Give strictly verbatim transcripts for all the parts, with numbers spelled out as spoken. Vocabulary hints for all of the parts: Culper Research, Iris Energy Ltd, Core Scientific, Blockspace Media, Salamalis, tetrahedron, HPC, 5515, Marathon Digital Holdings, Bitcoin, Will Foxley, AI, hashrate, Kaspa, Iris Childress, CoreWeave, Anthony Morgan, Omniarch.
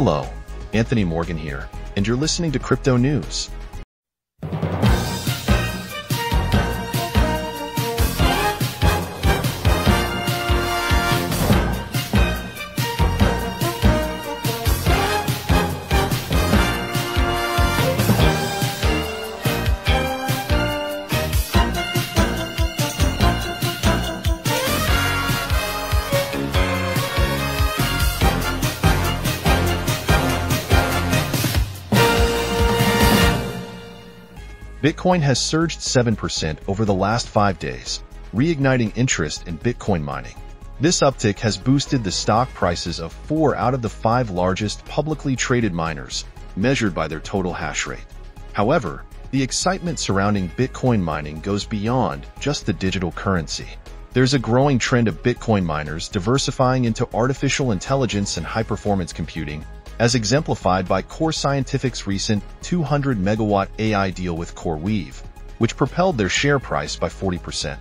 Hello, Anthony Morgan here, and you're listening to Crypto News. Bitcoin has surged seven percent over the last five days, reigniting interest in Bitcoin mining. This uptick has boosted the stock prices of four out of the five largest publicly traded miners, measured by their total hash rate. However, the excitement surrounding Bitcoin mining goes beyond just the digital currency. There's a growing trend of Bitcoin miners diversifying into artificial intelligence and high-performance computing, as exemplified by Core Scientific's recent two hundred megawatt A I deal with CoreWeave, which propelled their share price by forty percent.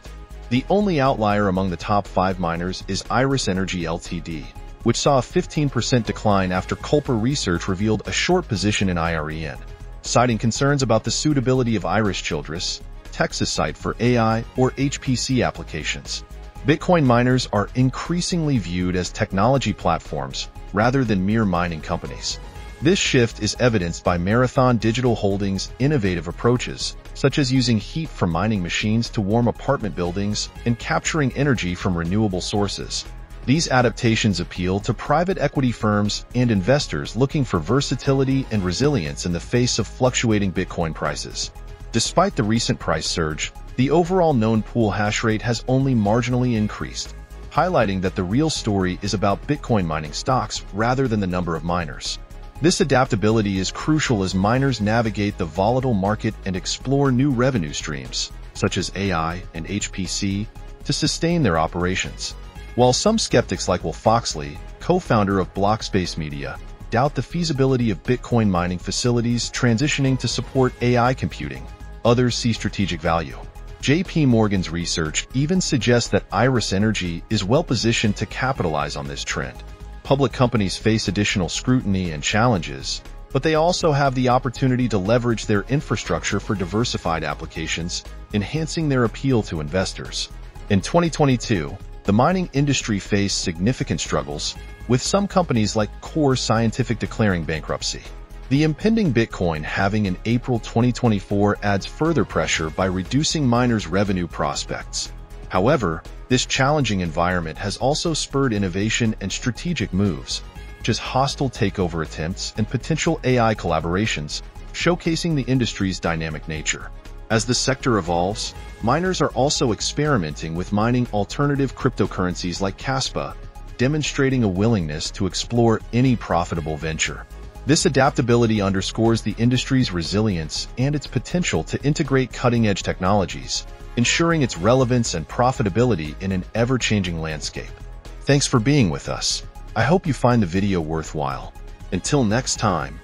The only outlier among the top five miners is Iris Energy Limited, which saw a fifteen percent decline after Culper Research revealed a short position in I R E N, citing concerns about the suitability of Iris Childress, Texas site for A I or H P C applications. Bitcoin miners are increasingly viewed as technology platforms rather than mere mining companies. This shift is evidenced by Marathon Digital Holdings' innovative approaches, such as using heat from mining machines to warm apartment buildings and capturing energy from renewable sources. These adaptations appeal to private equity firms and investors looking for versatility and resilience in the face of fluctuating Bitcoin prices. Despite the recent price surge, the overall known pool hash rate has only marginally increased, highlighting that the real story is about Bitcoin mining stocks rather than the number of miners. This adaptability is crucial as miners navigate the volatile market and explore new revenue streams, such as A I and H P C, to sustain their operations. While some skeptics like Will Foxley, co-founder of Blockspace Media, doubt the feasibility of Bitcoin mining facilities transitioning to support A I computing, others see strategic value. J P Morgan's research even suggests that Iris Energy is well-positioned to capitalize on this trend. Public companies face additional scrutiny and challenges, but they also have the opportunity to leverage their infrastructure for diversified applications, enhancing their appeal to investors. In twenty twenty-two, the mining industry faced significant struggles, with some companies like Core Scientific declaring bankruptcy. The impending Bitcoin halving in April twenty twenty-four adds further pressure by reducing miners' revenue prospects. However, this challenging environment has also spurred innovation and strategic moves, such as hostile takeover attempts and potential A I collaborations, showcasing the industry's dynamic nature. As the sector evolves, miners are also experimenting with mining alternative cryptocurrencies like Kaspa, demonstrating a willingness to explore any profitable venture. This adaptability underscores the industry's resilience and its potential to integrate cutting-edge technologies, ensuring its relevance and profitability in an ever-changing landscape. Thanks for being with us. I hope you find the video worthwhile. Until next time.